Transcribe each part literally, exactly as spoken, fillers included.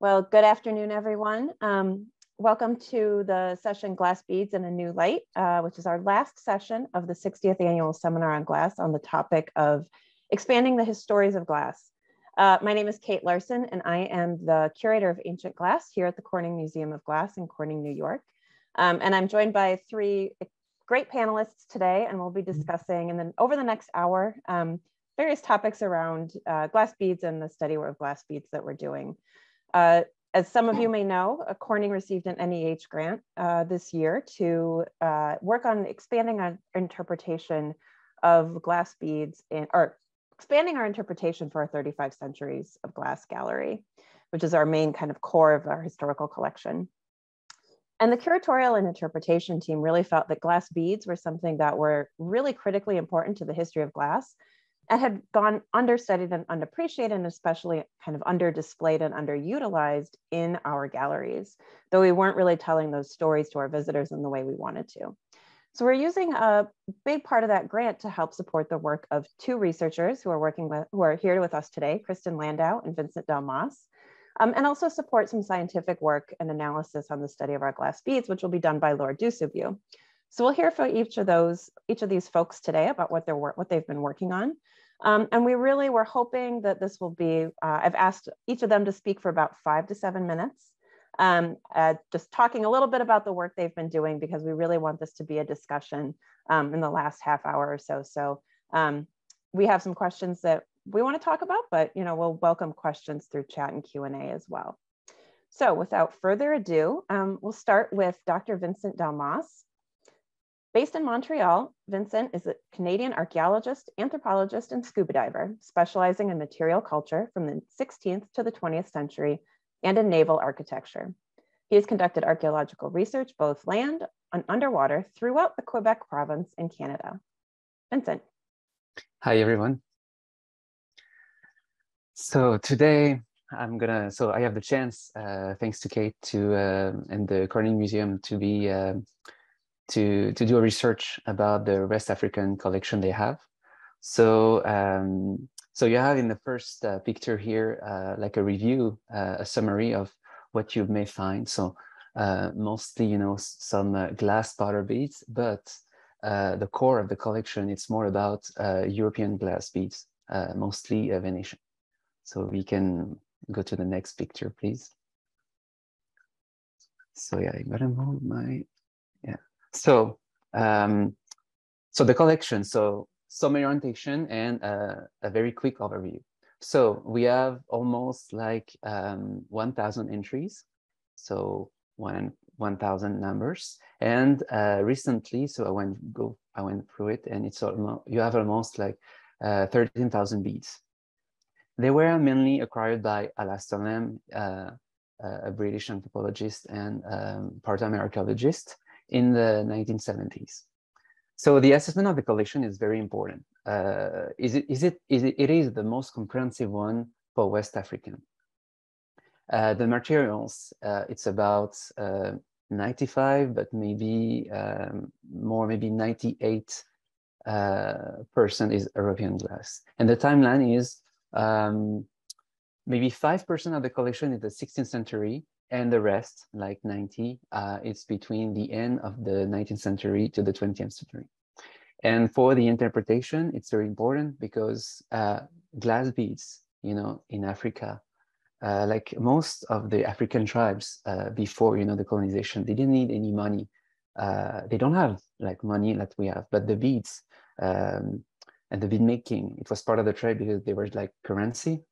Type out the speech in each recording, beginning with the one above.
Well, good afternoon, everyone. Um, welcome to the session Glass Beads in a New Light, uh, which is our last session of the sixtieth Annual Seminar on Glass on the topic of expanding the histories of glass. Uh, my name is Kate Larson, and I am the curator of ancient glass here at the Corning Museum of Glass in Corning, New York. Um, and I'm joined by three great panelists today, and we'll be discussing, and then over the next hour, um, various topics around uh, glass beads and the study of glass beads that we're doing. Uh, as some of you may know, Corning received an N E H grant uh, this year to uh, work on expanding our interpretation of glass beads, in, or expanding our interpretation for our thirty-five centuries of glass gallery, which is our main kind of core of our historical collection. And the curatorial and interpretation team really felt that glass beads were something that were really critically important to the history of glass and had gone understudied and unappreciated, and especially kind of underdisplayed and underutilized in our galleries, though we weren't really telling those stories to our visitors in the way we wanted to. So we're using a big part of that grant to help support the work of two researchers who are working with, who are here with us today, Kristen Landau and Vincent Delmas, um, and also support some scientific work and analysis on the study of our glass beads, which will be done by Laure Dussubieux. So we'll hear from each of those, each of these folks today about what they're what they've been working on. Um, and we really were hoping that this will be, uh, I've asked each of them to speak for about five to seven minutes, um, uh, just talking a little bit about the work they've been doing, because we really want this to be a discussion um, in the last half hour or so. So um, we have some questions that we want to talk about, but you know, we'll welcome questions through chat and Q and A as well. So without further ado, um, we'll start with Doctor Vincent Delmas. Based in Montreal, Vincent is a Canadian archaeologist, anthropologist, and scuba diver, specializing in material culture from the sixteenth to the twentieth century and in naval architecture. He has conducted archaeological research, both land and underwater, throughout the Quebec province in Canada. Vincent. Hi, everyone. So today, I'm gonna, so I have the chance, uh, thanks to Kate to, uh, and the Corning Museum to be, uh, To, to do a research about the West African collection they have. So, um, so you have in the first uh, picture here, uh, like a review, uh, a summary of what you may find. So uh, mostly, you know, some uh, glass powder beads, but uh, the core of the collection, it's more about uh, European glass beads, uh, mostly uh, Venetian. So we can go to the next picture, please. So yeah, I gotta move my, yeah. So, um, so the collection, so some orientation and uh, a very quick overview. So we have almost like um, one thousand entries, so one thousand numbers. And uh, recently, so I went go, I went through it, and it's almost, you have almost like uh, thirteen thousand beads. They were mainly acquired by Alastair Lamb, uh, a British anthropologist and um, part-time archaeologist, in the nineteen seventies. So the assessment of the collection is very important. Uh, is it, is it, is it, it is the most comprehensive one for West African. Uh, the materials, uh, it's about uh, ninety-five, but maybe um, more, maybe ninety-eight percent uh, is European glass. And the timeline is um, maybe five percent of the collection is the sixteenth century, and the rest, like ninety, uh, it's between the end of the nineteenth century to the twentieth century. And for the interpretation, it's very important because uh, glass beads, you know, in Africa, uh, like most of the African tribes uh, before, you know, the colonization, they didn't need any money. Uh, they don't have like money that we have, but the beads um, and the bead making, it was part of the trade because they were like currency.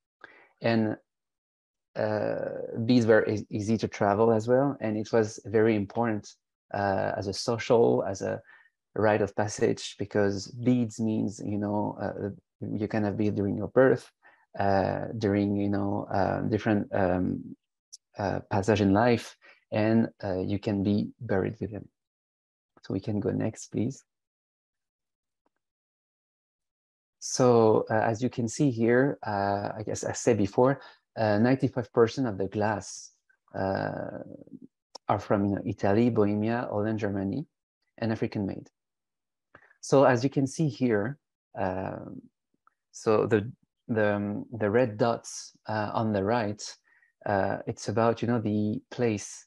And Uh, beads were e easy to travel as well, and it was very important uh, as a social, as a rite of passage, because beads means, you know, uh, you can have beads during your birth, uh, during, you know, uh, different um, uh, passage in life, and uh, you can be buried with them. So we can go next, please. So uh, as you can see here, uh, I guess I said before, ninety-five percent uh, of the glass uh, are from, you know, Italy, Bohemia, Holland, Germany, and African made. So as you can see here, um, so the, the, um, the red dots uh, on the right, uh, it's about, you know, the place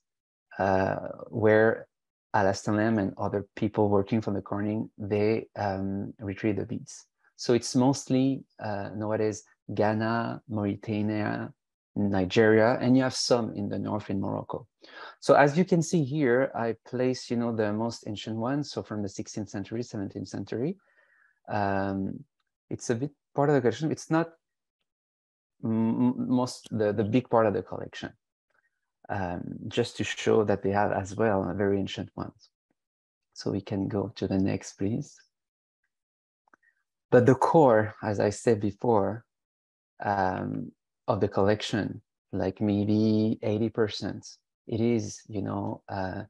uh, where Alastair Lamb and other people working from the Corning, they um, retrieve the beads. So it's mostly uh, nowadays Ghana, Mauritania, Nigeria, and you have some in the north in Morocco. So as you can see here, I place, you know, the most ancient ones. So from the sixteenth century, seventeenth century. Um, it's a bit part of the collection. It's not most the, the big part of the collection, um, just to show that they have as well very ancient ones. So we can go to the next, please. But the core, as I said before, um, of the collection, like maybe eighty percent, it is, you know, uh,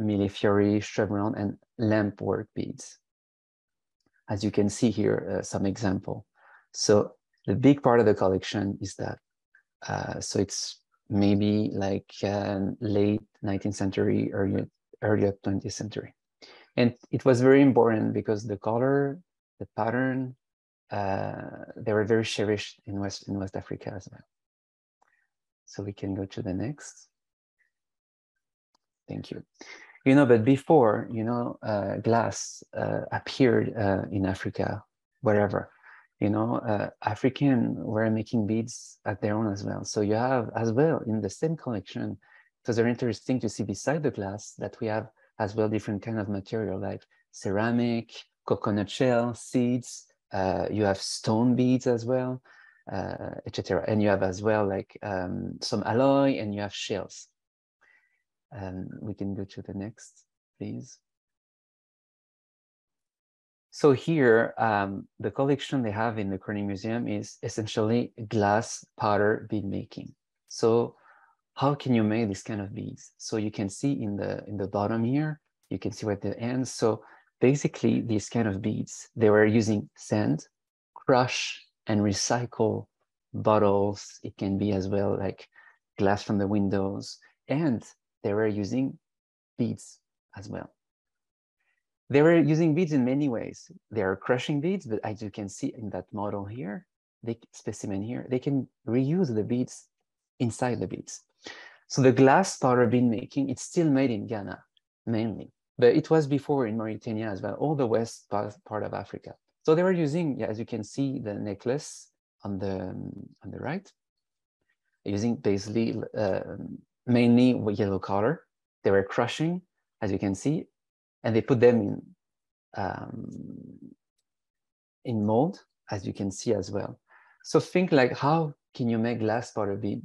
millefiori, chevron, and lamp work beads. As you can see here, uh, some example. So the big part of the collection is that. Uh, so it's maybe like uh, late nineteenth century, early, early twentieth century. And it was very important because the color, the pattern, uh, they were very cherished in West, in West Africa as well. So we can go to the next. Thank you. You know, but before, you know, uh, glass uh, appeared uh, in Africa, wherever, you know, uh, African were making beads at their own as well. So you have as well in the same collection, it was very interesting to see beside the glass that we have as well different kind of material like ceramic, coconut shell, seeds, uh, you have stone beads as well, uh, et cetera. And you have as well like um, some alloy and you have shells. Um, we can go to the next, please. So here, um, the collection they have in the Corning Museum is essentially glass powder bead making. So how can you make this kind of beads? So you can see in the, in the bottom here, you can see where the ends. So basically these kind of beads, they were using sand, crush and recycle bottles. It can be as well like glass from the windows, and they were using beads as well. They were using beads in many ways. They are crushing beads, but as you can see in that model here, the specimen here, they can reuse the beads inside the beads. So the glass powder bead making, it's still made in Ghana mainly, but it was before in Mauritania as well, all the west part of Africa. So they were using, yeah, as you can see, the necklace on the, on the right, using basically, uh, mainly with yellow color. They were crushing, as you can see, and they put them in, um, in mold, as you can see as well. So think like, how can you make glass powder bead?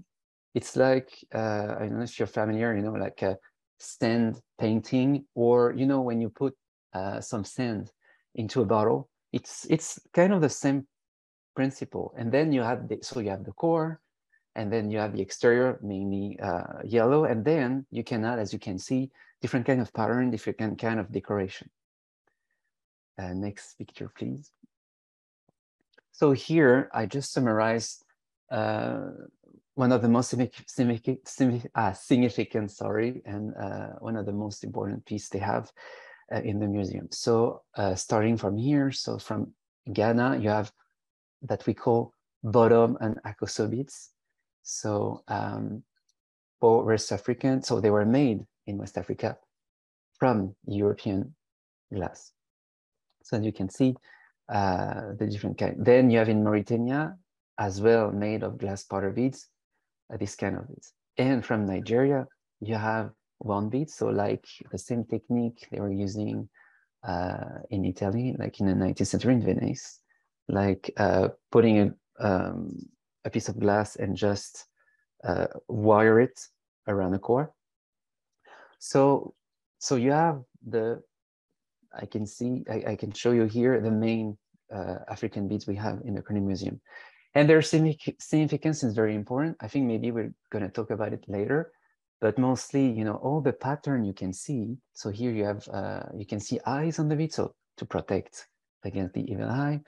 It's like, uh, I don't know if you're familiar, you know, like a sand painting, or, you know, when you put uh, some sand into a bottle, it's, it's kind of the same principle. And then you have, the, so you have the core, and then you have the exterior, mainly uh, yellow, and then you can add, as you can see, different kind of pattern, different kind of decoration. Uh, next picture, please. So here, I just summarized uh, one of the most uh, significant, sorry, and uh, one of the most important pieces they have uh, in the museum. So uh, starting from here, so from Ghana, you have that we call Bodom and Akoso beads. So um, for West African, so they were made in West Africa from European glass. So you can see uh, the different kind. Then you have in Mauritania as well, made of glass powder beads, uh, this kind of beads. And from Nigeria, you have one bead. So like the same technique they were using uh, in Italy, like in the nineteenth century in Venice, like uh, putting a, um, a piece of glass and just uh, wire it around the core. So, so you have the, I can see, I, I can show you here the main uh, African beads we have in the Corning Museum. And their significance is very important. I think maybe we're gonna talk about it later, but mostly, you know, all the pattern you can see. So here you have, uh, you can see eyes on the bead, so to protect against the evil eye.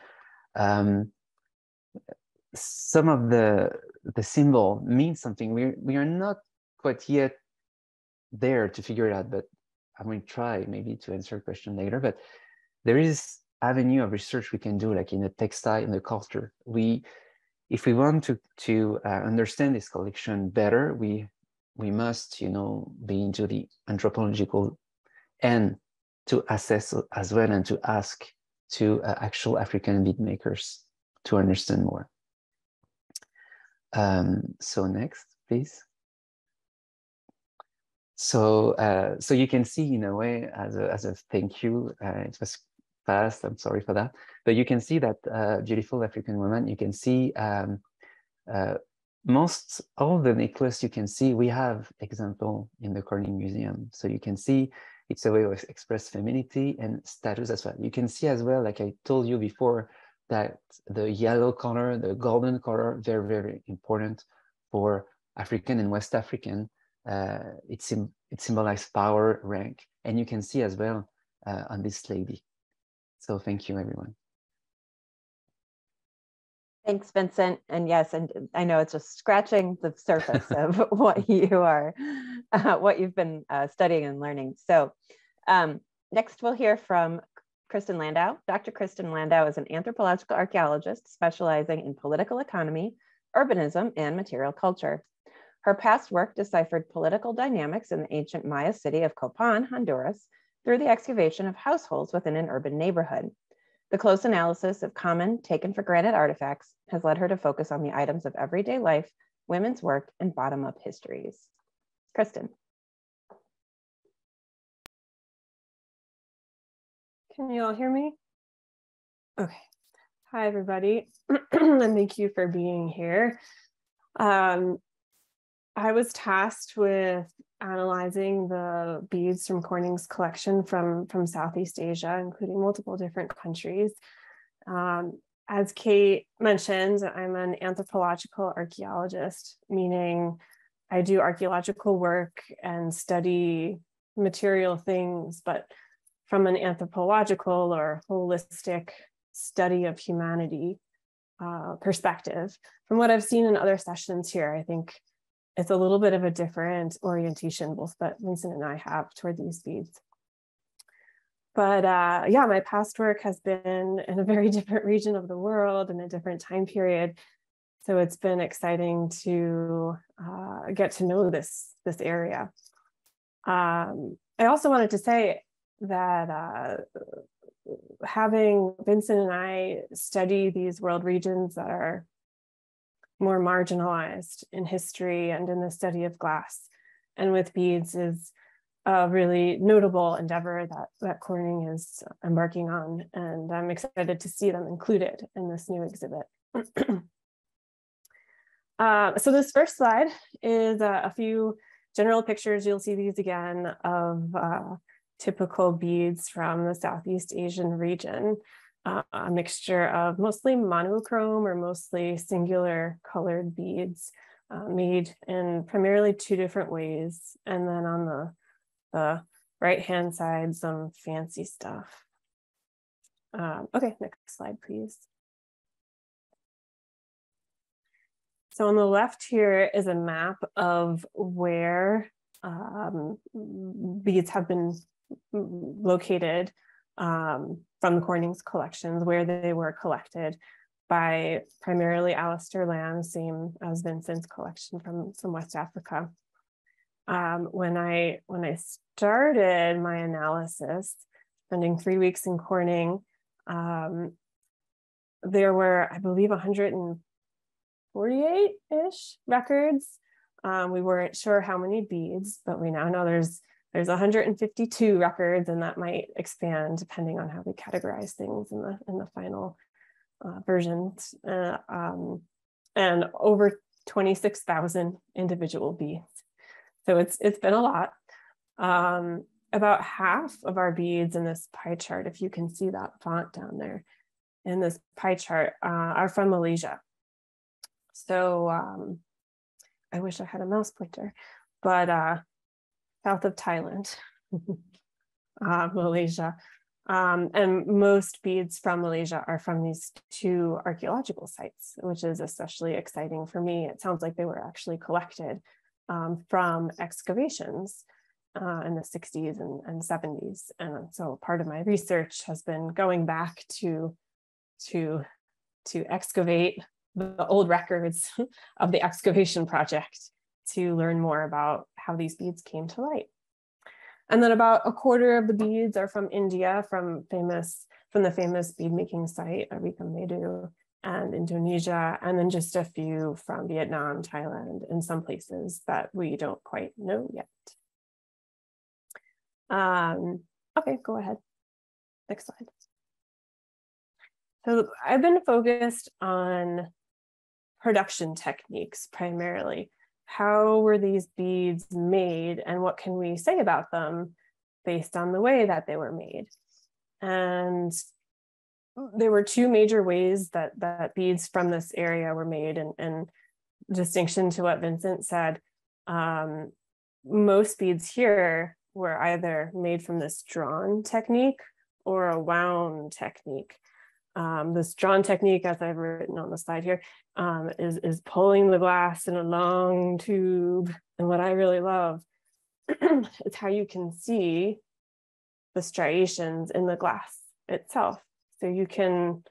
Um, some of the the symbol means something. We we are not quite yet there to figure it out, but I'm going to try maybe to answer a question later. But there is avenue of research we can do, like in the textile, in the culture. We if we want to, to uh, understand this collection better, we, we must, you know, be into the anthropological and to assess as well and to ask to uh, actual African bead makers to understand more. Um, so next, please. So, uh, so you can see in a way as a, as a thank you, uh, it was fast, I'm sorry for that, but you can see that uh, beautiful African woman, you can see um, uh, most, all the necklace you can see, we have example in the Corning Museum. So you can see it's a way of express femininity and status as well. You can see as well, like I told you before, that the yellow color, the golden color, very, very important for African and West African. Uh, it, sim it symbolizes power, rank, and you can see as well uh, on this lady. So thank you, everyone. Thanks, Vincent. And yes, and I know it's just scratching the surface of what you are, uh, what you've been uh, studying and learning. So um, next we'll hear from Kristen Landau. Doctor Kristen Landau is an anthropological archaeologist specializing in political economy, urbanism, and material culture. Her past work deciphered political dynamics in the ancient Maya city of Copan, Honduras, through the excavation of households within an urban neighborhood. The close analysis of common, taken for granted artifacts has led her to focus on the items of everyday life, women's work, and bottom-up histories. Kristen. Can you all hear me? Okay. Hi, everybody, and thank you for being here. Um, I was tasked with analyzing the beads from Corning's collection from, from Southeast Asia, including multiple different countries. Um, as Kate mentioned, I'm an anthropological archaeologist, meaning I do archaeological work and study material things, but from an anthropological or holistic study of humanity uh, perspective. From what I've seen in other sessions here, I think it's a little bit of a different orientation, both that Vincent and I have toward these beads. But uh, yeah, my past work has been in a very different region of the world and a different time period. So it's been exciting to uh, get to know this, this area. Um, I also wanted to say that uh, having Vincent and I study these world regions that are more marginalized in history and in the study of glass and with beads is a really notable endeavor that, that Corning is embarking on, and I'm excited to see them included in this new exhibit. uh, so this first slide is uh, a few general pictures, you'll see these again, of uh, typical beads from the Southeast Asian region. Uh, a mixture of mostly monochrome or mostly singular colored beads uh, made in primarily two different ways. And then on the, the right-hand side, some fancy stuff. Um, okay, next slide, please. So on the left here is a map of where um, beads have been located Um, from Corning's collections, where they were collected by primarily Alastair Lamb, same as Vincent's collection from, from West Africa. Um, when, I, when I started my analysis, spending three weeks in Corning, um, there were, I believe, one hundred forty-eight-ish records. Um, we weren't sure how many beads, but we now know there's There's one hundred fifty-two records, and that might expand depending on how we categorize things in the, in the final uh, versions. Uh, um, and over twenty-six thousand individual beads. So it's, it's been a lot. Um, about half of our beads in this pie chart, if you can see that font down there in this pie chart, uh, are from Malaysia. So um, I wish I had a mouse pointer, but uh, south of Thailand, uh, Malaysia. Um, and most beads from Malaysia are from these two archaeological sites, which is especially exciting for me. It sounds like they were actually collected um, from excavations uh, in the sixties and, and seventies. And so part of my research has been going back to, to, to excavate the old records of the excavation project to learn more about how these beads came to light. And then about a quarter of the beads are from India, from famous from the famous bead making site Arikamedu, and Indonesia, and then just a few from Vietnam, Thailand, and some places that we don't quite know yet. Um, okay, go ahead. Next slide. So I've been focused on production techniques primarily. How were these beads made and what can we say about them based on the way that they were made? And there were two major ways that, that beads from this area were made, and, and distinction to what Vincent said, um, most beads here were either made from this drawn technique or a wound technique. Um, this drawn technique, as I've written on the slide here, um, is, is pulling the glass in a long tube. And what I really love is how you can see the striations in the glass itself. So you can,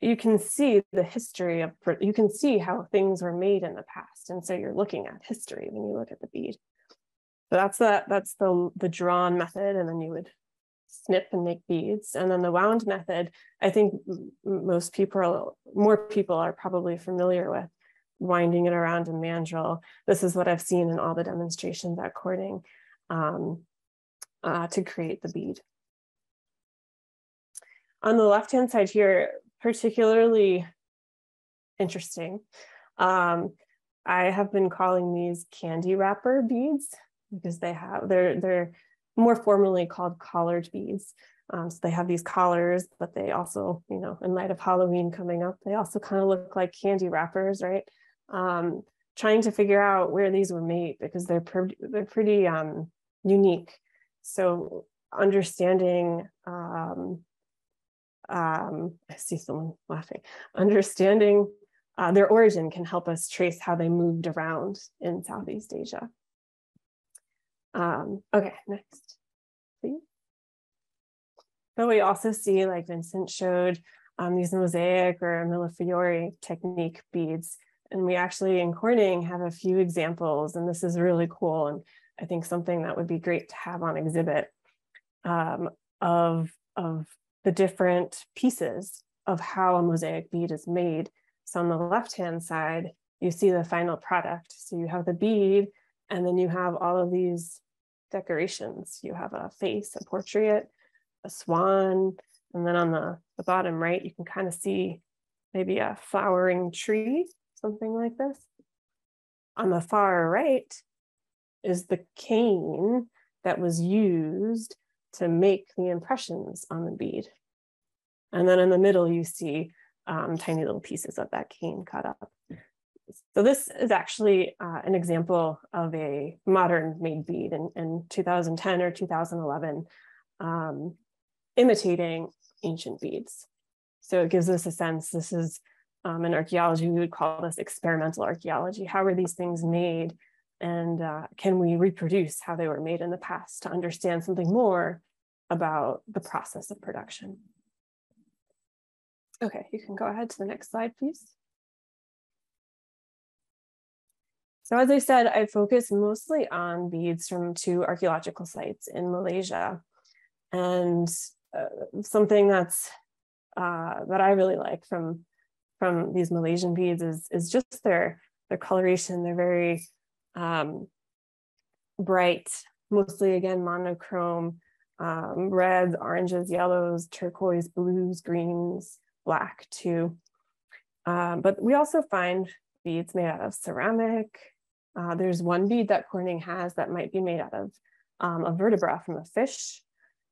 you can see the history of, you can see how things were made in the past. And so you're looking at history when you look at the bead. So that's the, that's the, the drawn method, and then you would snip and make beads. And then the wound method, I think most people, more people are probably familiar with, winding it around a mandrel. This is what I've seen in all the demonstrations at Corning um, uh, to create the bead. On the left-hand side here, particularly interesting, um, I have been calling these candy wrapper beads because they have, they're, they're more formally called collared beads. Um, so they have these collars, but they also, you know, in light of Halloween coming up, they also kind of look like candy wrappers, right? Um, trying to figure out where these were made because they're, they're pretty um, unique. So understanding, um, um, I see someone laughing, understanding uh, their origin can help us trace how they moved around in Southeast Asia. Um, okay, next, please. But we also see, like Vincent showed, um, these mosaic or millefiori technique beads. And we actually in Corning have a few examples, and this is really cool. And I think something that would be great to have on exhibit um, of, of the different pieces of how a mosaic bead is made. So on the left-hand side, you see the final product. So you have the bead, and then you have all of these decorations. You have a face, a portrait, a swan, and then on the, the bottom right, you can kind of see maybe a flowering tree, something like this. On the far right is the cane that was used to make the impressions on the bead. And then in the middle, you see um, tiny little pieces of that cane cut up. So this is actually uh, an example of a modern made bead in, in two thousand ten or two thousand eleven, um, imitating ancient beads. So it gives us a sense, this is um, in archaeology, we would call this experimental archaeology. How were these things made? And uh, can we reproduce how they were made in the past to understand something more about the process of production? Okay, you can go ahead to the next slide, please. So as I said, I focus mostly on beads from two archaeological sites in Malaysia. And uh, something that's, uh, that I really like from, from these Malaysian beads is, is just their, their coloration. They're very um, bright, mostly again, monochrome, um, reds, oranges, yellows, turquoise, blues, greens, black too. Um, but we also find beads made out of ceramic. Uh, there's one bead that Corning has that might be made out of um, a vertebra from a fish.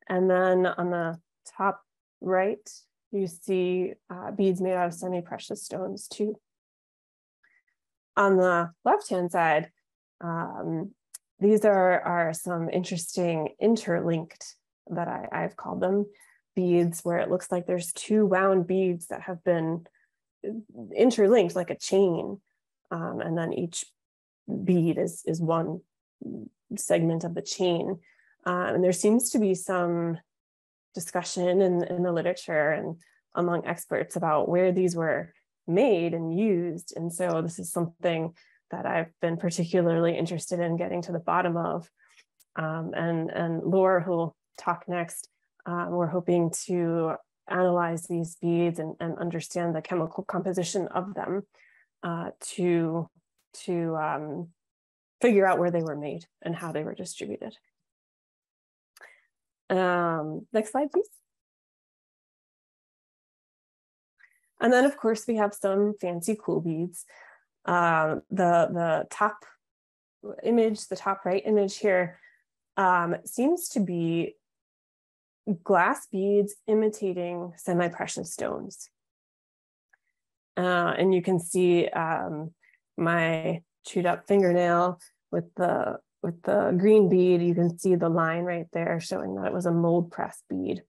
And then on the top right, you see uh, beads made out of semi-precious stones too. On the left-hand side, um, these are, are some interesting interlinked, that I, I've called them, beads, where it looks like there's two wound beads that have been interlinked like a chain. Um, and then each bead is, is one segment of the chain. Uh, and there seems to be some discussion in, in the literature and among experts about where these were made and used. And so this is something that I've been particularly interested in getting to the bottom of. Um, and, and Laure, who will talk next, um, we're hoping to analyze these beads and, and understand the chemical composition of them uh, to, to um, figure out where they were made and how they were distributed. Um, next slide, please. And then, of course, we have some fancy cool beads. Uh, the, the top image, the top right image here, um, seems to be glass beads imitating semi-precious stones. Uh, and you can see um, my chewed up fingernail with the, with the green bead. You can see the line right there showing that it was a mold press bead.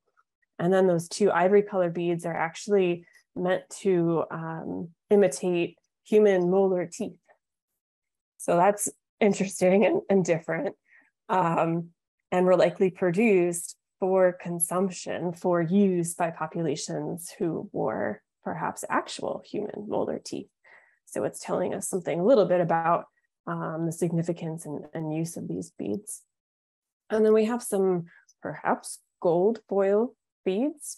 And then those two ivory color beads are actually meant to um, imitate human molar teeth. So that's interesting and, and different, um, and were likely produced for consumption, for use by populations who wore perhaps actual human molar teeth. So it's telling us something a little bit about um, the significance and, and use of these beads. And then we have some perhaps gold foil beads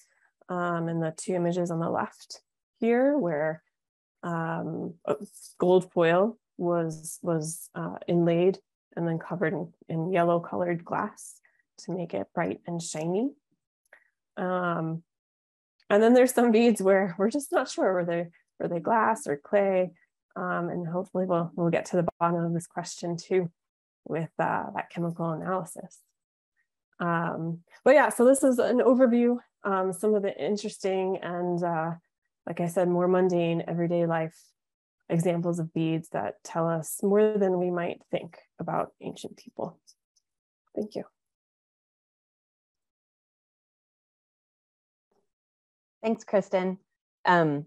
um, in the two images on the left here, where um, gold foil was, was uh, inlaid and then covered in, in yellow colored glass to make it bright and shiny. Um, and then there's some beads where we're just not sure, were they, were they glass or clay? Um, and hopefully we'll, we'll get to the bottom of this question too with uh, that chemical analysis. Um, but yeah, so this is an overview, um, some of the interesting and uh, like I said, more mundane everyday life examples of beads that tell us more than we might think about ancient people. Thank you. Thanks, Kristen. Um,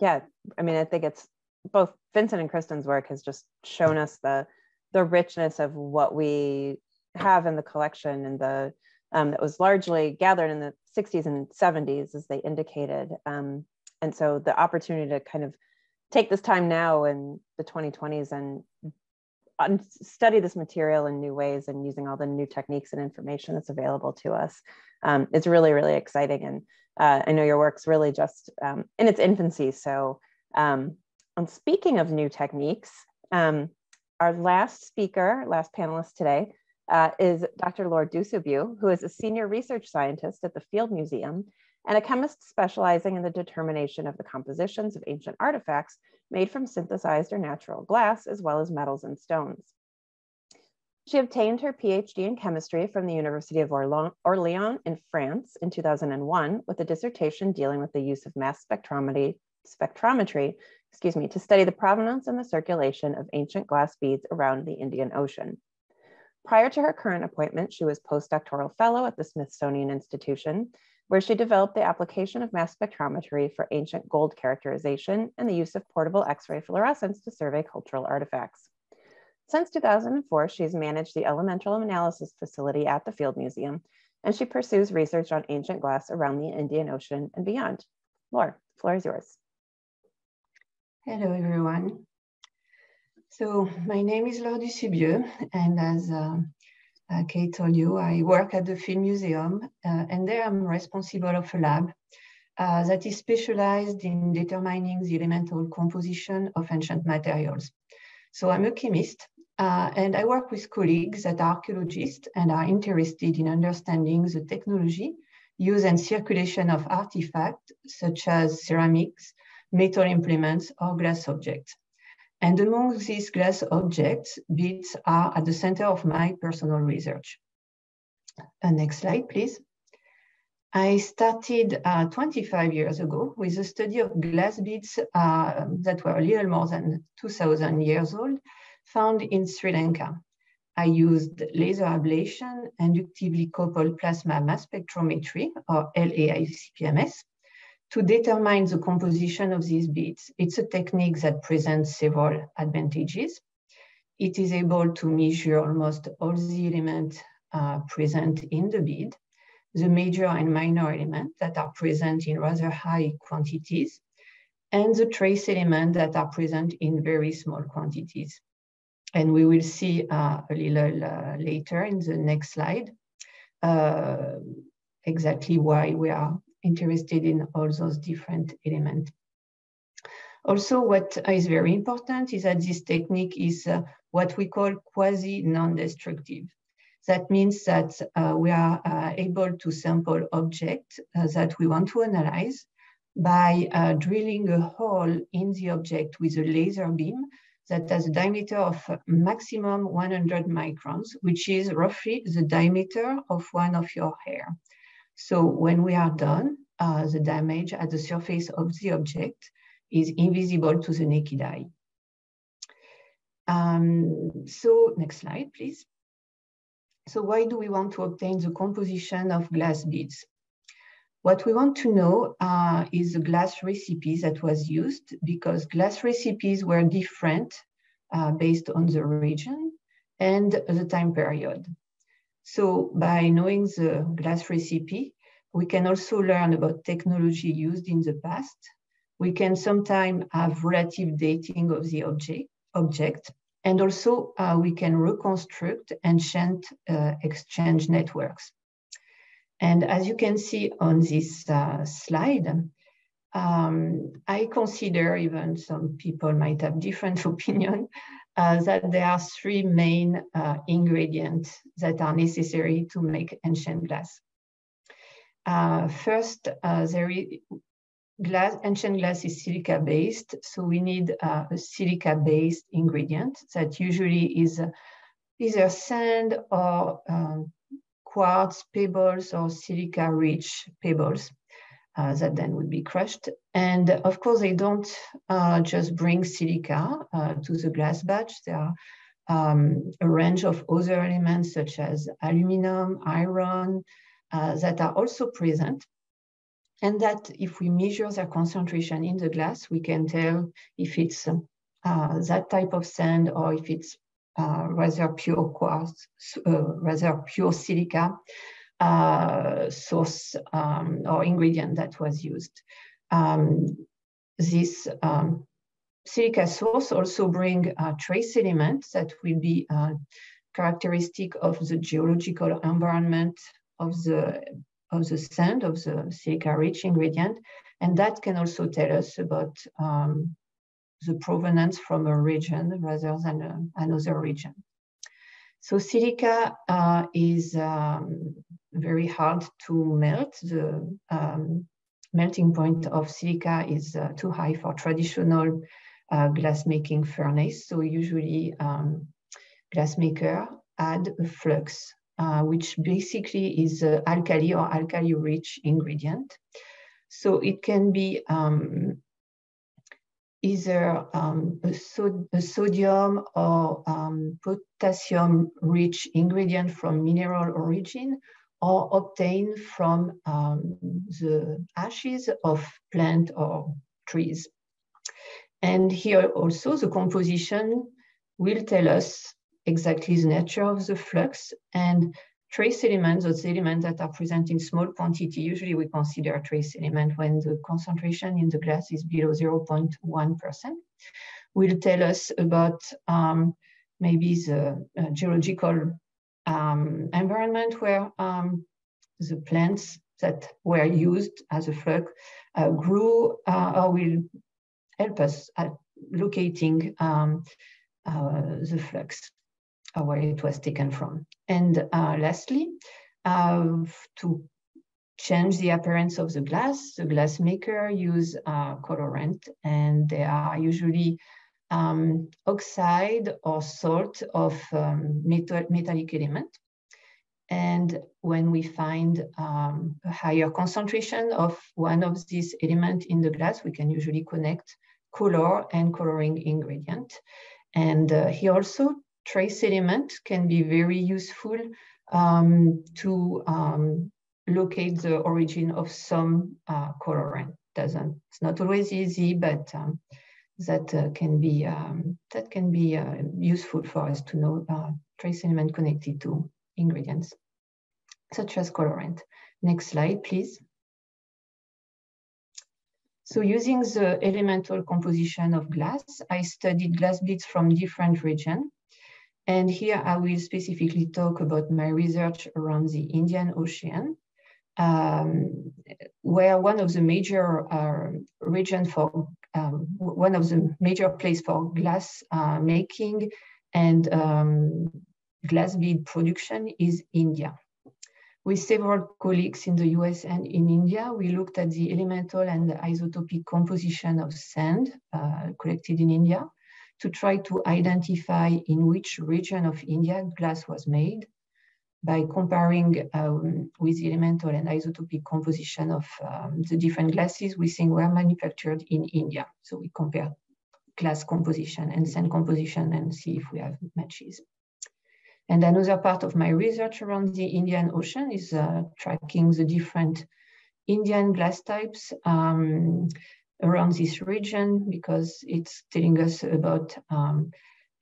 yeah, I mean, I think it's both Vincent and Kristen's work has just shown us the, the richness of what we have in the collection, and the um, that was largely gathered in the sixties and seventies, as they indicated. Um, and so the opportunity to kind of take this time now in the twenty twenties and study this material in new ways and using all the new techniques and information that's available to us. Um, it's really, really exciting. And uh, I know your work's really just um, in its infancy. So um, and speaking of new techniques, um, our last speaker, last panelist today uh, is Doctor Laure Dussubieux, who is a senior research scientist at the Field Museum and a chemist specializing in the determination of the compositions of ancient artifacts made from synthesized or natural glass, as well as metals and stones. She obtained her PhD in chemistry from the University of Orléans in France in two thousand one, with a dissertation dealing with the use of mass spectrometry, spectrometry, excuse me, to study the provenance and the circulation of ancient glass beads around the Indian Ocean. Prior to her current appointment, she was postdoctoral fellow at the Smithsonian Institution, where she developed the application of mass spectrometry for ancient gold characterization and the use of portable X-ray fluorescence to survey cultural artifacts. Since two thousand four, she's managed the elemental analysis facility at the Field Museum, and she pursues research on ancient glass around the Indian Ocean and beyond. Laure, the floor is yours. Hello, everyone. So my name is Laure Dussubieux, and as uh, Uh, Kate told you, I work at the Field Museum, uh, and there I'm responsible of a lab uh, that is specialized in determining the elemental composition of ancient materials. So I'm a chemist, uh, and I work with colleagues that are archaeologists and are interested in understanding the technology, use and circulation of artifacts such as ceramics, metal implements, or glass objects. And among these glass objects, beads are at the center of my personal research. Uh, next slide, please. I started uh, twenty-five years ago with a study of glass beads uh, that were a little more than two thousand years old, found in Sri Lanka. I used laser ablation, inductively coupled plasma mass spectrometry, or L A I C P M S, to determine the composition of these beads. It's a technique that presents several advantages. It is able to measure almost all the elements uh, present in the bead, the major and minor elements that are present in rather high quantities, and the trace elements that are present in very small quantities. And we will see uh, a little uh, later in the next slide uh, exactly why we are interested in all those different elements. Also, what is very important is that this technique is uh, what we call quasi-non-destructive. That means that uh, we are uh, able to sample objects uh, that we want to analyze by uh, drilling a hole in the object with a laser beam that has a diameter of maximum one hundred microns, which is roughly the diameter of one of your hair. So when we are done, uh, the damage at the surface of the object is invisible to the naked eye. Um, so next slide, please. So why do we want to obtain the composition of glass beads? What we want to know uh, is the glass recipe that was used, because glass recipes were different uh, based on the region and the time period. So by knowing the glass recipe, we can also learn about technology used in the past. We can sometimes have relative dating of the object, object and also uh, we can reconstruct ancient uh, exchange networks. And as you can see on this uh, slide, um, I consider, even some people might have different opinion, uh, that there are three main uh, ingredients that are necessary to make ancient glass. Uh, first, uh, there is glass, ancient glass is silica-based, so we need uh, a silica-based ingredient that usually is either sand or um, quartz pebbles or silica-rich pebbles uh, that then would be crushed. And of course, they don't uh, just bring silica uh, to the glass batch. There are um, a range of other elements such as aluminum, iron, uh, that are also present. And that if we measure their concentration in the glass, we can tell if it's uh, that type of sand or if it's Uh, rather pure quartz, uh, rather pure silica uh, source um, or ingredient that was used. Um, this um, silica source also bring uh, trace elements that will be uh, characteristic of the geological environment of the, of the sand, of the silica-rich ingredient. And that can also tell us about um, the provenance from a region rather than a, another region. So silica uh, is um, very hard to melt. The um, melting point of silica is uh, too high for traditional uh, glassmaking furnace. So usually um, glassmaker add a flux, uh, which basically is uh, alkali or alkali-rich ingredient. So it can be um, either um, a, so a sodium or um, potassium-rich ingredient from mineral origin, or obtained from um, the ashes of plant or trees. And here also the composition will tell us exactly the nature of the flux, and trace elements, those elements that are present in small quantity, usually we consider a trace element when the concentration in the glass is below zero point one percent, will tell us about um, maybe the uh, geological um, environment where um, the plants that were used as a flux uh, grew, uh, or will help us at locating um, uh, the flux, where it was taken from. And uh, lastly, uh, to change the appearance of the glass, the glass maker use uh, colorant, and they are usually um, oxide or salt of um, metal, metallic element. And when we find um, a higher concentration of one of these elements in the glass, we can usually connect color and coloring ingredient. And uh, here also, trace element can be very useful um, to um, locate the origin of some uh, colorant. Doesn't it's not always easy, but um, that uh, can be um, that can be uh, useful for us to know uh, trace element connected to ingredients such as colorant. Next slide, please. So using the elemental composition of glass, I studied glass beads from different regions. And here I will specifically talk about my research around the Indian Ocean, um, where one of the major uh, region for, um, one of the major place for glass uh, making and um, glass bead production is India. With several colleagues in the U S and in India, we looked at the elemental and the isotopic composition of sand uh, collected in India to try to identify in which region of India glass was made by comparing um, with the elemental and isotopic composition of um, the different glasses we think were manufactured in India. So we compared glass composition and sand composition and see if we have matches. And another part of my research around the Indian Ocean is uh, tracking the different Indian glass types um, around this region, because it's telling us about um,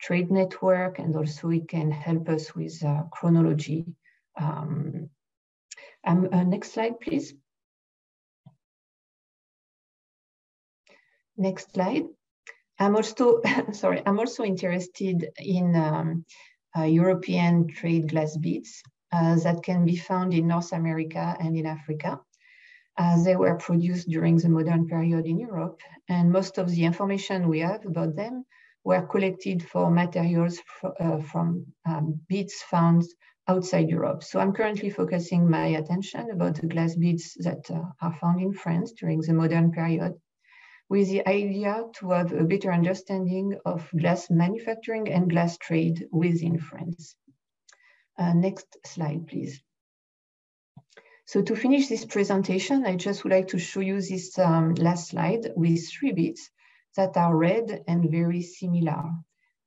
trade network, and also it can help us with uh, chronology. Um, um, uh, next slide, please. Next slide. I'm also, sorry, I'm also interested in um, Uh, European trade glass beads uh, that can be found in North America and in Africa. Uh, they were produced during the modern period in Europe, and most of the information we have about them were collected for materials fr uh, from um, beads found outside Europe. So I'm currently focusing my attention about the glass beads that uh, are found in France during the modern period, with the idea to have a better understanding of glass manufacturing and glass trade within France. Uh, next slide, please. So to finish this presentation, I just would like to show you this um, last slide with three beads that are red and very similar.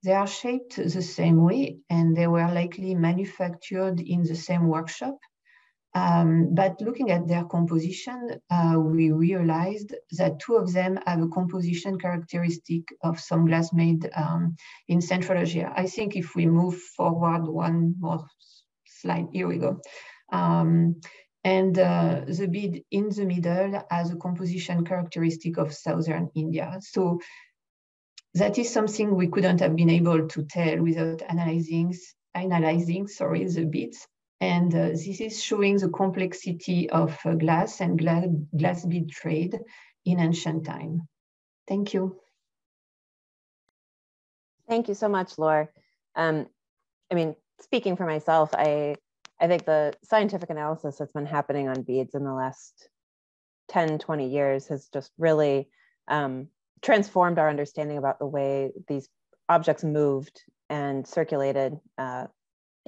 They are shaped the same way, and they were likely manufactured in the same workshop. Um, but looking at their composition, uh, we realized that two of them have a composition characteristic of some glass made um, in Central Asia. I think if we move forward one more slide, here we go. Um, and uh, the bead in the middle has a composition characteristic of Southern India. So that is something we couldn't have been able to tell without analyzing, analyzing sorry, the beads. And uh, this is showing the complexity of uh, glass and gla glass bead trade in ancient time. Thank you. Thank you so much, Laure. Um, I mean, speaking for myself, I, I think the scientific analysis that's been happening on beads in the last ten, twenty years has just really um, transformed our understanding about the way these objects moved and circulated uh,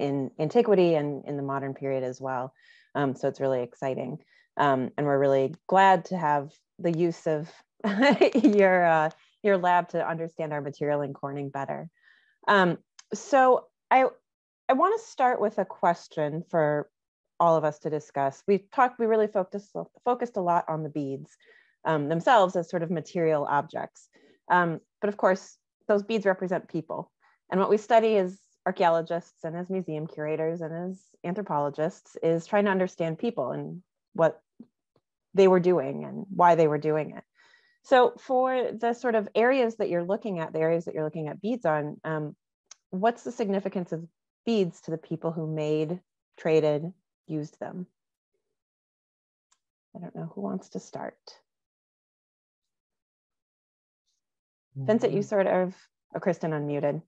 in antiquity and in the modern period as well. Um, so it's really exciting. Um, and we're really glad to have the use of your, uh, your lab to understand our material in Corning better. Um, so I, I wanna start with a question for all of us to discuss. We've talked, we really focused, focused a lot on the beads um, themselves as sort of material objects. Um, but of course, those beads represent people. And what we study is archaeologists and as museum curators and as anthropologists is trying to understand people and what they were doing and why they were doing it. So for the sort of areas that you're looking at, the areas that you're looking at beads on, um, what's the significance of beads to the people who made, traded, used them? I don't know who wants to start. Mm-hmm. Vincent, you sort of, oh, Kristen unmuted.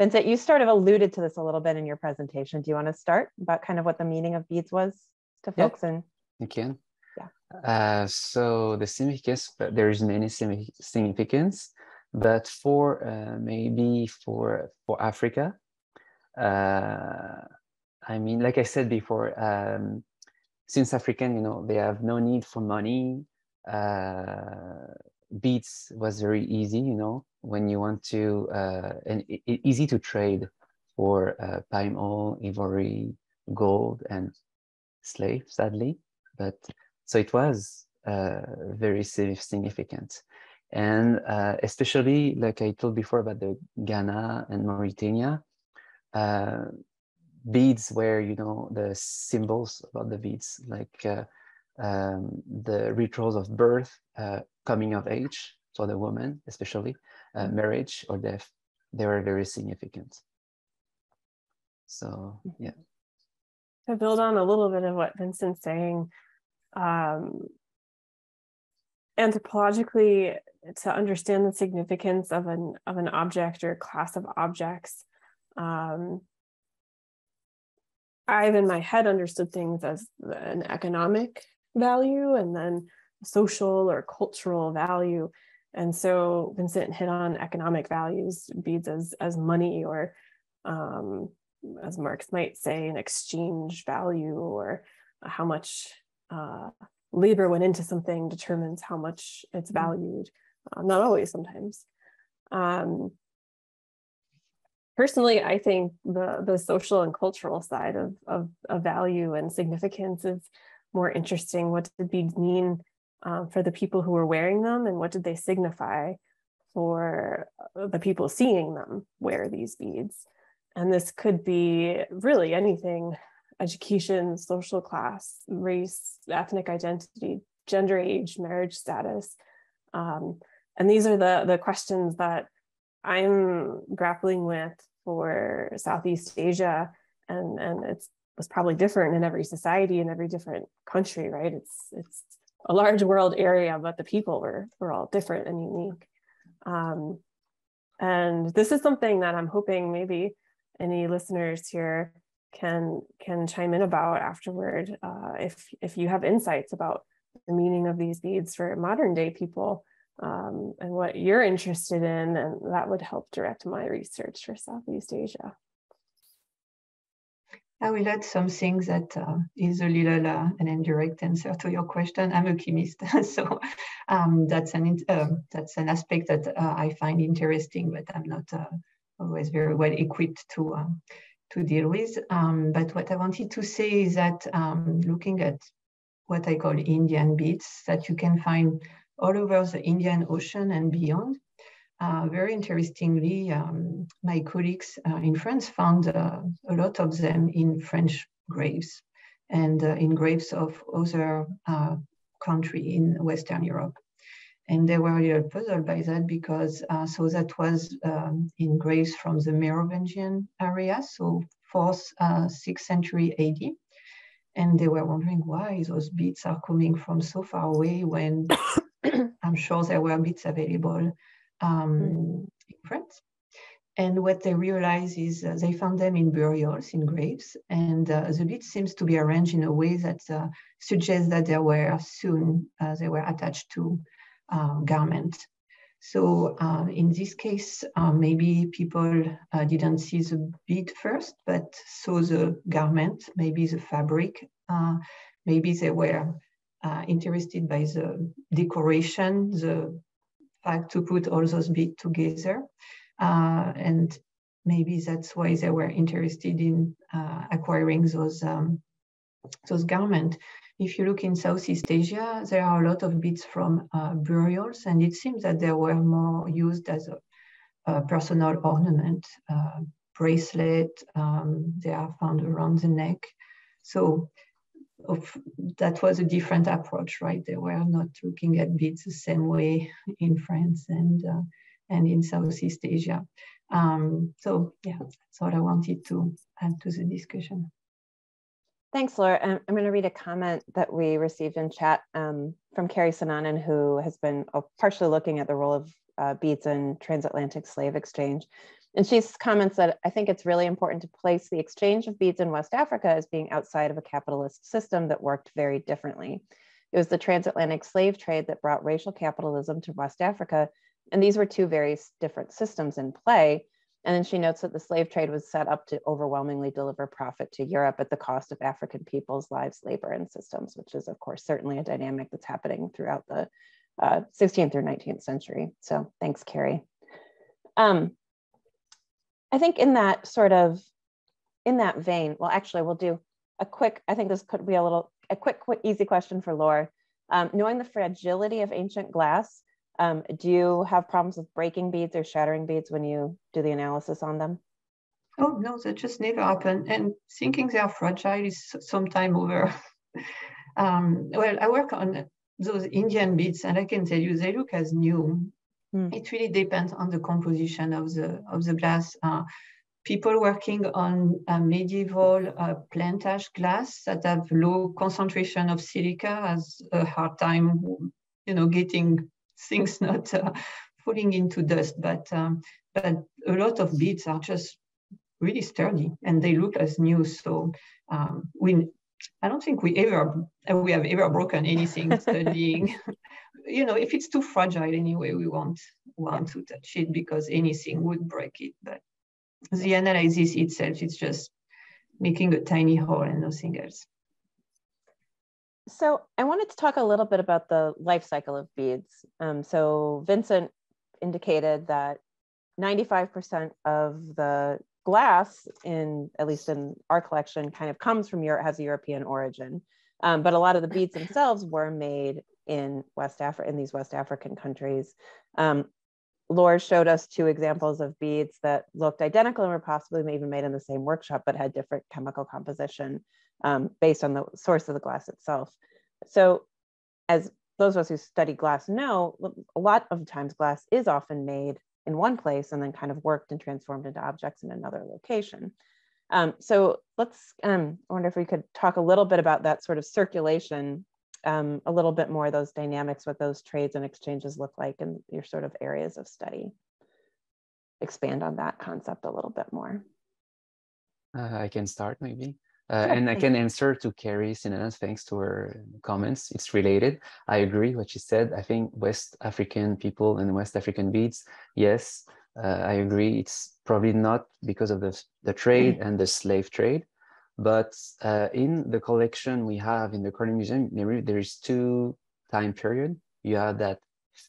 Vincent, you sort of alluded to this a little bit in your presentation. Do you want to start about kind of what the meaning of beads was to folks? Yeah, and you can. Yeah. Uh, so the significance, there is many significance, but for uh, maybe for for Africa, uh, I mean, like I said before, um, since African, you know, they have no need for money. Uh, beads was very easy, you know, when you want to, uh, and it, it easy to trade for uh, palm oil, ivory, gold, and slave, sadly. But so it was uh, very significant. And uh, especially, like I told before about the Ghana and Mauritania, uh, beads were, you know, the symbols about the beads, like uh, um, the rituals of birth, uh, coming of age, for the woman especially, uh, marriage or death, they were very significant. So, yeah. To build on a little bit of what Vincent's saying, um, anthropologically, to understand the significance of an, of an object or class of objects, um, I've in my head understood things as an economic value and then social or cultural value. And so Vincent hit on economic values, beads as, as money, or um, as Marx might say, an exchange value, or how much uh, labor went into something determines how much it's valued. Uh, not always, sometimes. Um, personally, I think the, the social and cultural side of, of, of value and significance is more interesting. What did beads mean Um, for the people who were wearing them, and what did they signify for the people seeing them wear these beads? And this could be really anything: education, social class, race, ethnic identity, gender, age, marriage status. Um, and these are the, the questions that I'm grappling with for Southeast Asia, and, and it's was probably different in every society, in every different country, right? It's, it's a large world area, but the people were, were all different and unique. Um, and this is something that I'm hoping maybe any listeners here can, can chime in about afterward. Uh, if, if you have insights about the meaning of these beads for modern day people, um, and what you're interested in, and that would help direct my research for Southeast Asia. I will add something that uh, is a little uh, an indirect answer to your question. I'm a chemist, so um, that's an uh, that's an aspect that uh, I find interesting, but I'm not uh, always very well equipped to uh, to deal with. Um, but what I wanted to say is that um, looking at what I call Indian beads that you can find all over the Indian Ocean and beyond. Uh, very interestingly, um, my colleagues uh, in France found uh, a lot of them in French graves and uh, in graves of other uh, countries in Western Europe. And they were a little puzzled by that because, uh, so that was um, in graves from the Merovingian area, so fourth, uh, sixth century A D. And they were wondering why those beads are coming from so far away when I'm sure there were beads available Um, in France. And what they realize is uh, they found them in burials, in graves, and uh, the beads seems to be arranged in a way that uh, suggests that they were soon, uh, they were attached to uh, garments. So uh, in this case, uh, maybe people uh, didn't see the bead first, but saw the garment, maybe the fabric, uh, maybe they were uh, interested by the decoration, the fact to put all those beads together. Uh, and maybe that's why they were interested in uh, acquiring those, um, those garments. If you look in Southeast Asia, there are a lot of beads from uh, burials, and it seems that they were more used as a, a personal ornament, uh, bracelet, um, they are found around the neck. So Of, that was a different approach, right? They were not looking at beads the same way in France and uh, and in Southeast Asia. Um, so yeah, that's what I wanted to add to the discussion. Thanks, Laura. I'm, I'm going to read a comment that we received in chat um, from Carrie Sananen, who has been partially looking at the role of uh, beads in transatlantic slave exchange. And she comments that I think it's really important to place the exchange of beads in West Africa as being outside of a capitalist system that worked very differently. It was the transatlantic slave trade that brought racial capitalism to West Africa, and these were two very different systems in play. And then she notes that the slave trade was set up to overwhelmingly deliver profit to Europe at the cost of African people's lives, labor, and systems, which is, of course, certainly a dynamic that's happening throughout the uh, sixteenth through nineteenth century. So thanks, Carrie. Um, I think in that sort of, in that vein, well, actually we'll do a quick, I think this could be a little, a quick, quick easy question for Laure. Um, knowing the fragility of ancient glass, um, do you have problems with breaking beads or shattering beads when you do the analysis on them? Oh, no, that just never happened. And thinking they are fragile is sometime over. Um, well, I work on those Indian beads, and I can tell you they look as new. Mm. It really depends on the composition of the of the glass. Uh, people working on uh, medieval uh, plantage glass that have low concentration of silica has a hard time, you know, getting things not uh, falling into dust. But um, but a lot of beads are just really sturdy and they look as new. So um, we. I don't think we ever we have ever broken anything studying. You know, if it's too fragile anyway, we won't want to touch it because anything would break it. But the analysis itself, it's just making a tiny hole and nothing else. So I wanted to talk a little bit about the life cycle of beads. Um, so Vincent indicated that ninety-five percent of the glass, in at least in our collection, kind of comes from Europe, has a European origin. Um, but a lot of the beads themselves were made in West Africa, in these West African countries. Um, Laure showed us two examples of beads that looked identical and were possibly even made in the same workshop, but had different chemical composition um, based on the source of the glass itself. So as those of us who study glass know, a lot of times glass is often made in one place and then kind of worked and transformed into objects in another location. Um, so let's, um, I wonder if we could talk a little bit about that sort of circulation, um, a little bit more, those dynamics, what those trades and exchanges look like in your sort of areas of study. Expand on that concept a little bit more. Uh, I can start maybe. Uh, sure. And I can answer to Carrie Sinanas, thanks to her comments. It's related. I agree what she said. I think West African people and West African beads, yes, uh, I agree. It's probably not because of the, the trade and the slave trade. But uh, in the collection we have in the Corning Museum, there is two time period. You have that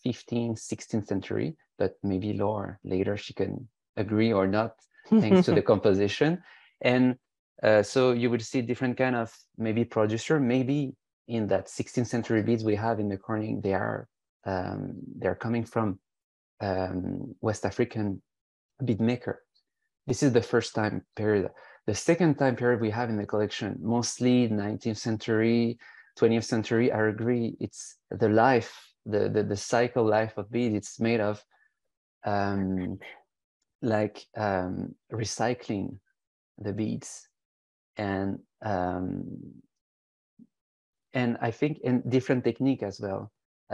fifteenth, sixteenth century, but maybe Laure later, she can agree or not, thanks to the composition. And Uh, so you would see different kind of maybe producer, maybe in that sixteenth century beads we have in the Corning, they are um, they're coming from um, West African bead maker. This is the first time period. The second time period we have in the collection, mostly nineteenth century, twentieth century, I agree, it's the life, the, the, the cycle life of beads, it's made of um, like um, recycling the beads. And um, and I think in different technique as well.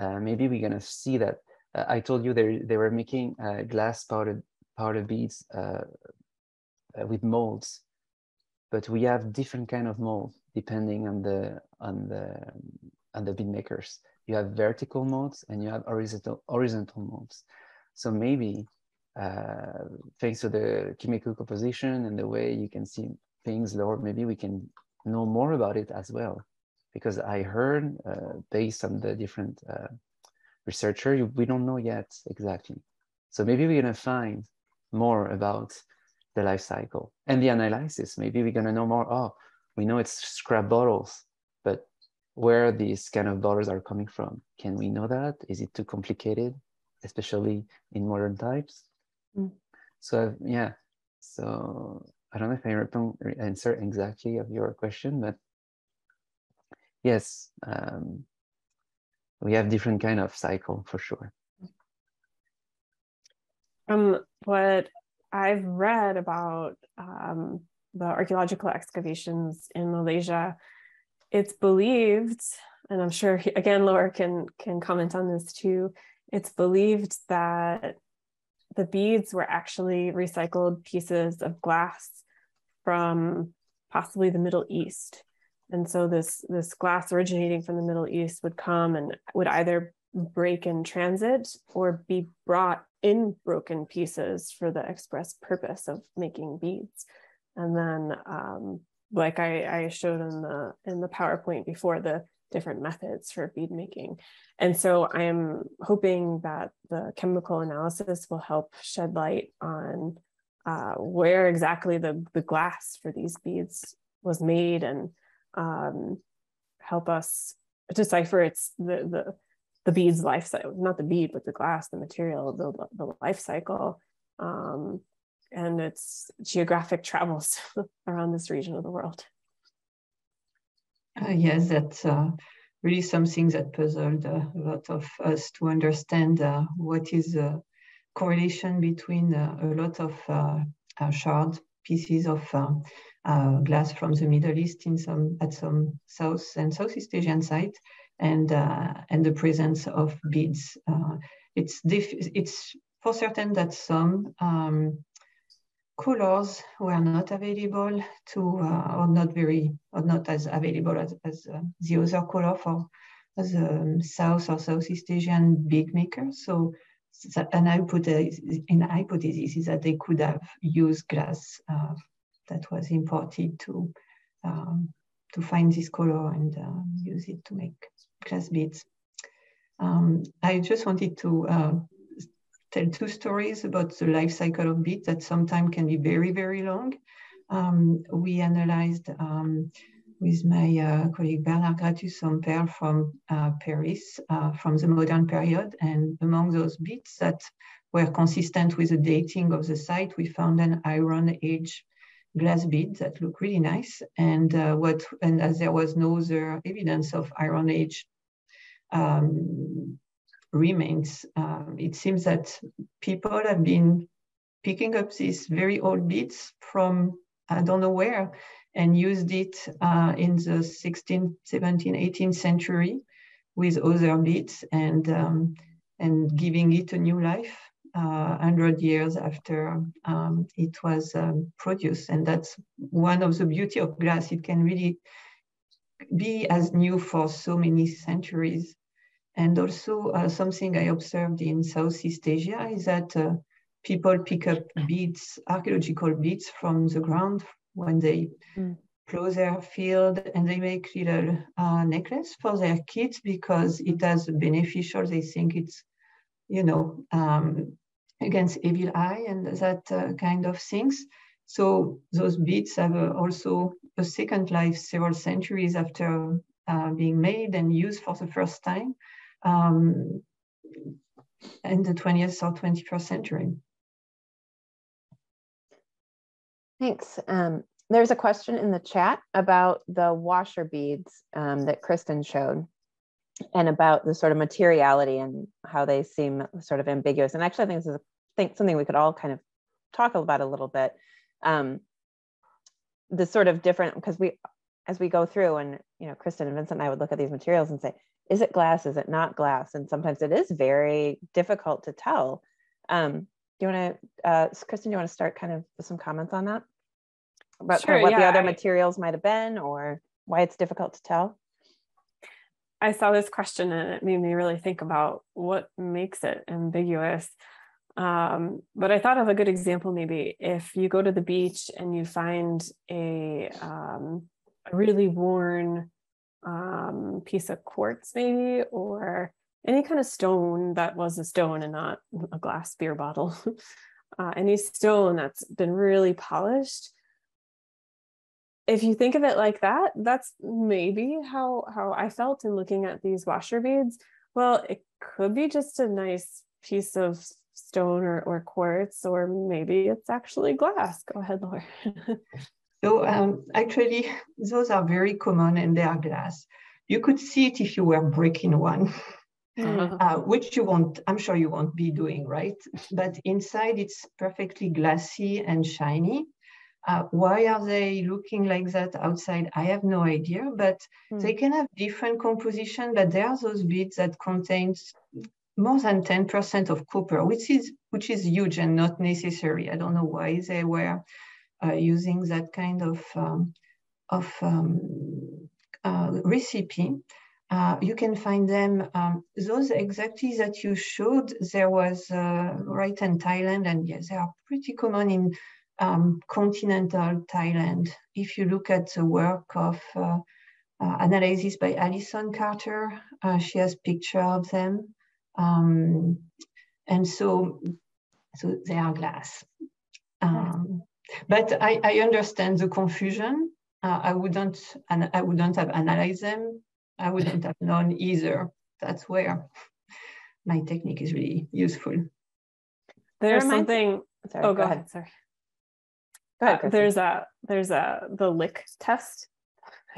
Uh, maybe we're gonna see that. Uh, I told you they they were making uh, glass powder powder beads uh, with molds, but we have different kind of mold depending on the on the on the bead makers. You have vertical molds and you have horizontal horizontal molds. So maybe uh, thanks to the chemical composition and the way you can see things, Laure, maybe we can know more about it as well, because I heard uh, based on the different uh, researcher, we don't know yet exactly. So maybe we're gonna find more about the life cycle and the analysis. Maybe we're gonna know more, oh, we know it's scrap bottles, but where these kind of bottles are coming from? Can we know that? Is it too complicated, especially in modern types? Mm. So yeah, so, I don't know if I answer exactly of your question, but yes, um, we have different kind of cycle for sure. Um, what I've read about um, the archaeological excavations in Malaysia, it's believed, and I'm sure he, again, Laure can can comment on this too. It's believed that the beads were actually recycled pieces of glass from possibly the Middle East. And so this, this glass originating from the Middle East would come and would either break in transit or be brought in broken pieces for the express purpose of making beads. And then, um, like I, I showed in the, in the PowerPoint before, the different methods for bead making. And so I'm hoping that the chemical analysis will help shed light on Uh, where exactly the, the glass for these beads was made, and um, help us decipher its the, the, the bead's life cycle, not the bead, but the glass, the material, the, the life cycle, um, and its geographic travels around this region of the world. Uh, yes, that's uh, really something that puzzled uh, a lot of us to understand uh, what is the correlation between uh, a lot of uh, uh, shard pieces of uh, uh, glass from the Middle East in some at some South and Southeast Asian site and uh, and the presence of beads. Uh, it's diff it's for certain that some um, colors were not available to, uh, or not very, or not as available as, as uh, the other color for the um, South or Southeast Asian big makers. So an hypothesis is that they could have used glass uh, that was imported to um, to find this color and uh, use it to make glass beads. Um, I just wanted to uh, tell two stories about the life cycle of beads that sometimes can be very, very long. Um, we analyzed um, with my uh, colleague Bernard Gratus-en-Perle from uh, Paris, uh, from the modern period. And among those beads that were consistent with the dating of the site, we found an Iron Age glass bead that looked really nice. And, uh, what, and as there was no other evidence of Iron Age um, remains, um, it seems that people have been picking up these very old beads from I don't know where, and used it uh, in the sixteenth, seventeenth, eighteenth century with other beads and, um, and giving it a new life uh, one hundred years after um, it was um, produced. And that's one of the beauty of glass. It can really be as new for so many centuries. And also uh, something I observed in Southeast Asia is that uh, people pick up beads, archaeological beads from the ground when they mm. plow their field, and they make little uh, necklace for their kids because it has beneficial, they think it's, you know, um, against evil eye and that uh, kind of things. So those beads have uh, also a second life several centuries after uh, being made and used for the first time um, in the twentieth or twenty-first century. Thanks. Um, there's a question in the chat about the washer beads um, that Kristen showed and about the sort of materiality and how they seem sort of ambiguous. And actually, I think this is a, think something we could all kind of talk about a little bit. Um, the sort of different, because we, as we go through and, you know, Kristen and Vincent and I would look at these materials and say, is it glass? Is it not glass? And sometimes it is very difficult to tell. Um, Do you want to, uh, Kristen, do you want to start kind of with some comments on that? About sure, kind of what yeah, the other I, materials might have been or why it's difficult to tell? I saw this question and it made me really think about what makes it ambiguous. Um, but I thought of a good example, maybe if you go to the beach and you find a, um, a really worn um, piece of quartz maybe, or any kind of stone that was a stone and not a glass beer bottle, uh, any stone that's been really polished. If you think of it like that, that's maybe how, how I felt in looking at these washer beads. Well, it could be just a nice piece of stone or, or quartz, or maybe it's actually glass. Go ahead, Laure. So um, actually, those are very common and they are glass. You could see it if you were breaking one. Mm-hmm. uh, which you won't, I'm sure you won't be doing, right? But inside it's perfectly glassy and shiny. Uh, why are they looking like that outside? I have no idea, but mm. they can have different composition, but there are those beads that contains more than ten percent of copper, which is, which is huge and not necessary. I don't know why they were uh, using that kind of, um, of um, uh, recipe. Uh, you can find them, um, those exactly that you showed, there was uh, right in Thailand, and yes, they are pretty common in um, continental Thailand. If you look at the work of uh, uh, analysis by Alison Carter, uh, she has picture of them. Um, and so, so they are glass. Um, but I, I understand the confusion. Uh, I wouldn't, and I wouldn't have analyzed them. I wouldn't have known either. That's where my technique is really useful. There's something. Sorry, oh, go, go ahead. ahead. Sorry. Go ahead. Uh, there's a there's a the lick test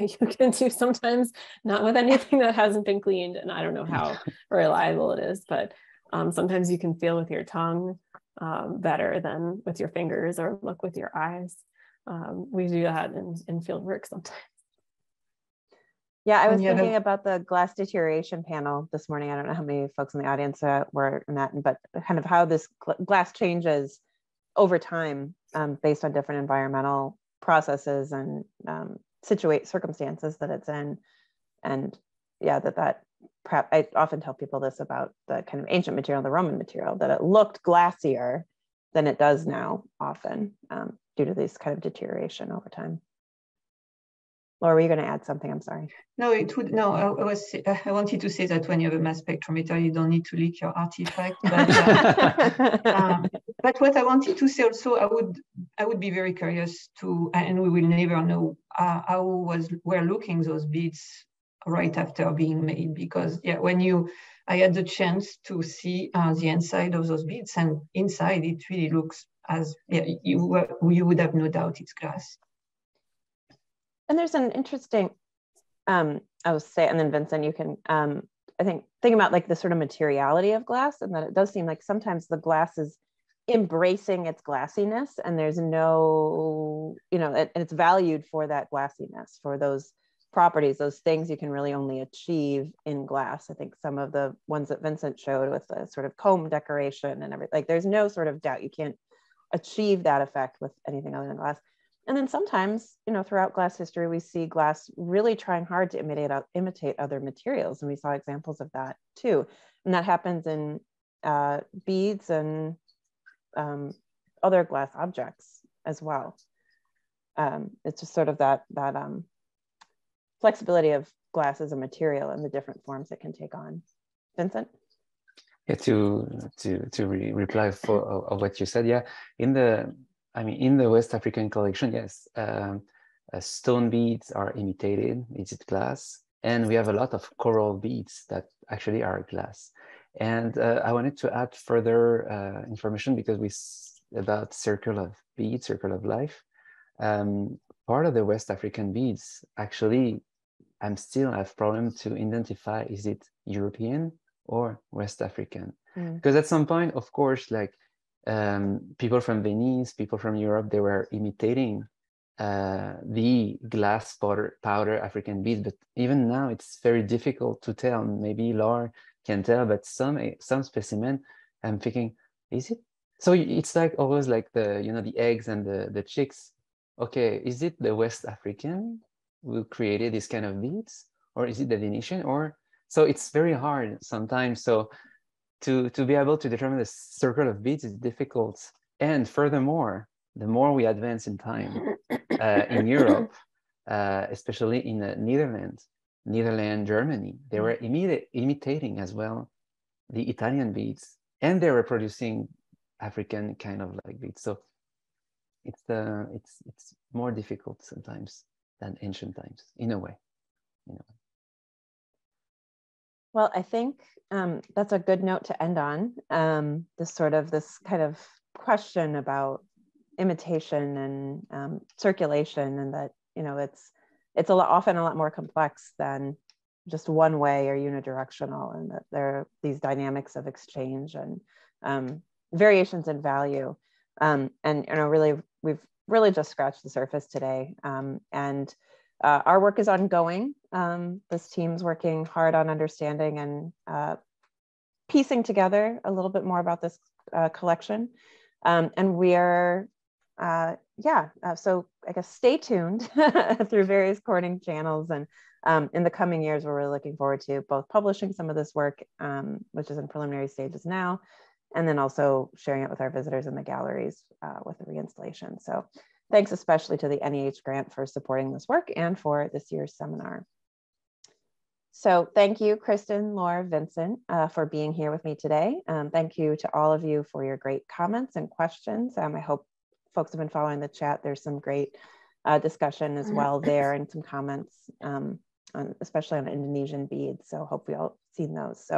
you can do sometimes, not with anything that hasn't been cleaned. And I don't know how reliable it is, but um, sometimes you can feel with your tongue um, better than with your fingers, or look with your eyes. Um, we do that in, in field work sometimes. Yeah, I was yeah, thinking about the glass deterioration panel this morning. I don't know how many folks in the audience uh, were in that, but kind of how this gl glass changes over time um, based on different environmental processes and um, situate circumstances that it's in. And yeah, that that prep, I often tell people this about the kind of ancient material, the Roman material, that it looked glassier than it does now often um, due to this kind of deterioration over time. Laura, were you going to add something? I'm sorry. No, it would. No, I, I was. I wanted to say that when you have a mass spectrometer, you don't need to leak your artifact. But, uh, um, but what I wanted to say also, I would, I would be very curious to, and we will never know uh, how was were looking those beads right after being made, because yeah, when you, I had the chance to see uh, the inside of those beads, and inside it really looks as yeah, you were, you would have no doubt it's glass. And there's an interesting, um, I would say, and then Vincent, you can, um, I think, think about like the sort of materiality of glass, and that it does seem like sometimes the glass is embracing its glassiness, and there's no, you know, it, and it's valued for that glassiness, for those properties, those things you can really only achieve in glass. I think some of the ones that Vincent showed with the sort of comb decoration and everything, like there's no sort of doubt you can't achieve that effect with anything other than glass. And then sometimes, you know, throughout glass history, we see glass really trying hard to imitate, imitate other materials. And we saw examples of that too. And that happens in uh, beads and um, other glass objects as well. Um, it's just sort of that, that um, flexibility of glass as a material and the different forms it can take on. Vincent? Yeah, to, to, to re reply for uh, what you said, yeah, in the, I mean, in the West African collection, yes, um, uh, stone beads are imitated, is it glass? And we have a lot of coral beads that actually are glass. And uh, I wanted to add further uh, information because we, about circle of beads, circle of life. Um, part of the West African beads, actually, I'm still have problem to identify, is it European or West African? Mm. Because at some point, of course, like, Um, people from Venice, people from Europe, they were imitating uh, the glass powder, powder African beads, but even now it's very difficult to tell. Maybe Laura can tell, but some some specimen, I'm thinking, is it? So it's like always like the, you know, the eggs and the, the chicks. Okay, is it the West African who created this kind of beads, or is it the Venetian? Or so it's very hard sometimes. So To, to be able to determine the circle of beads is difficult. And furthermore, the more we advance in time uh, in Europe, uh, especially in the Netherlands, Netherlands, Germany, they were imita imitating as well the Italian beads, and they were producing African kind of like beads. So it's, uh, it's, it's more difficult sometimes than ancient times, in a way, in a way. Well, I think um, that's a good note to end on, um, this sort of this kind of question about imitation and um, circulation, and that, you know, it's it's a lot, often a lot more complex than just one way or unidirectional, and that there are these dynamics of exchange and um, variations in value. Um, and, you know, really, we've really just scratched the surface today. Um, and Uh, our work is ongoing. Um, this team's working hard on understanding and uh, piecing together a little bit more about this uh, collection. Um, and we are, uh, yeah, uh, so I guess stay tuned through various Corning channels. And um, in the coming years, we're really looking forward to both publishing some of this work, um, which is in preliminary stages now, and then also sharing it with our visitors in the galleries uh, with the reinstallation. So. Thanks especially to the N E H grant for supporting this work and for this year's seminar. So thank you, Kristen, Laura, Vincent, uh, for being here with me today. Um, thank you to all of you for your great comments and questions. Um, I hope folks have been following the chat. There's some great uh, discussion as well there, and some comments, um, on, especially on Indonesian beads. So hope we all seen those. So.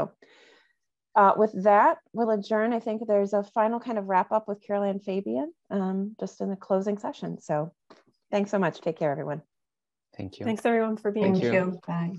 Uh, with that, we'll adjourn. I think there's a final kind of wrap up with Caroline Fabian um, just in the closing session. So thanks so much. Take care, everyone. Thank you. Thanks everyone for being here. Thank you. Bye.